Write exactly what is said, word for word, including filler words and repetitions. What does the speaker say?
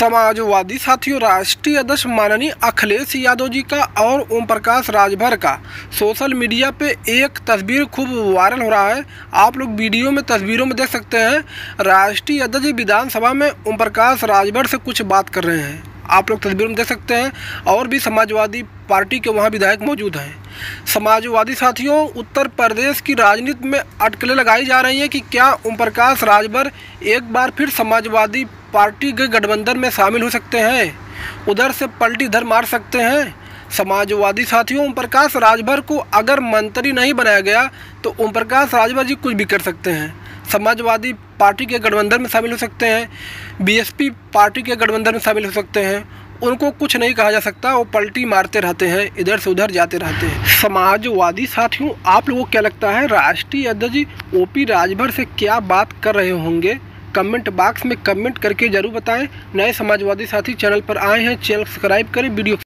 समाजवादी साथियों, राष्ट्रीय अध्यक्ष माननीय अखिलेश यादव जी का और ओम प्रकाश राजभर का सोशल मीडिया पे एक तस्वीर खूब वायरल हो रहा है। आप लोग वीडियो में तस्वीरों में देख सकते हैं, राष्ट्रीय अध्यक्ष विधानसभा में ओम प्रकाश राजभर से कुछ बात कर रहे हैं। आप लोग तस्वीरों में देख सकते हैं और भी समाजवादी पार्टी के वहाँ विधायक मौजूद हैं। समाजवादी साथियों, उत्तर प्रदेश की राजनीति में अटकलें लगाई जा रही हैं कि क्या ओम प्रकाश राजभर एक बार फिर समाजवादी पार्टी के गठबंधन में शामिल हो सकते हैं, उधर से पलटी धर मार सकते हैं। समाजवादी साथियों, ओम प्रकाश राजभर को अगर मंत्री नहीं बनाया गया तो ओम प्रकाश राजभर जी कुछ भी कर सकते हैं, समाजवादी पार्टी के गठबंधन में शामिल हो सकते हैं, बी एस पी पार्टी के गठबंधन में शामिल हो सकते हैं। उनको कुछ नहीं कहा जा सकता, वो पलटी मारते रहते हैं, इधर से उधर जाते रहते हैं। समाजवादी साथियों, आप लोगों को क्या लगता है, राष्ट्रीय अध्यक्ष ओ पी राजभर से क्या बात कर रहे होंगे? कमेंट बॉक्स में कमेंट करके जरूर बताएं। नए समाजवादी साथी चैनल पर आए हैं, चैनल सब्सक्राइब करें, वीडियो